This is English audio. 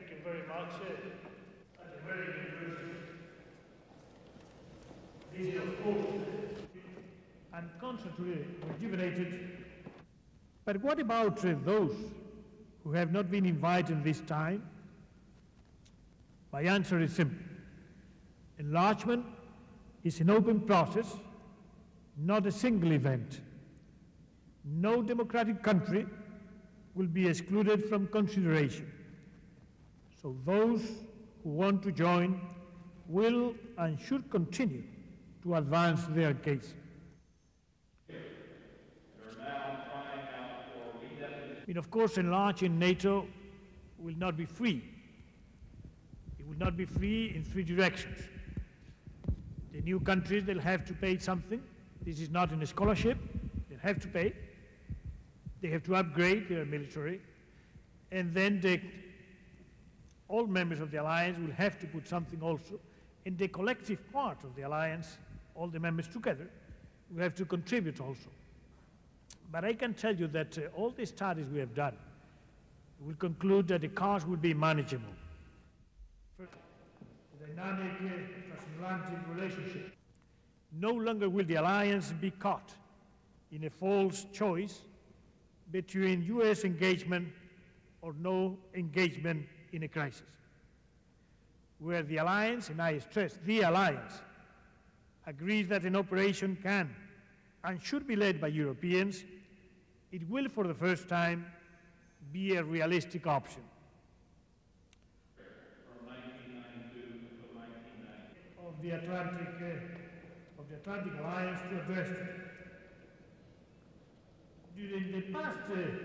Thank you very much. And a very good vision of hope and constantly rejuvenated. But what about those who have not been invited this time? My answer is simple. Enlargement is an open process, not a single event. No democratic country will be excluded from consideration. So those who want to join will and should continue to advance their case. I mean, of course, enlarging NATO will not be free. It will not be free in three directions. The new countries, they'll have to pay something. This is not in a scholarship. They'll have to pay. They have to upgrade their military. And then all members of the alliance will have to put something also. And the collective part of the alliance, all the members together, will have to contribute also. But I can tell you that all the studies we have done will conclude that the cost will be manageable. First, the dynamic transatlantic relationship. No longer will the alliance be caught in a false choice between U.S. engagement or no engagement in a crisis. Where the alliance, and I stress the alliance, agrees that an operation can and should be led by Europeans, it will, for the first time, be a realistic option. Of the Atlantic Alliance to address it. During the past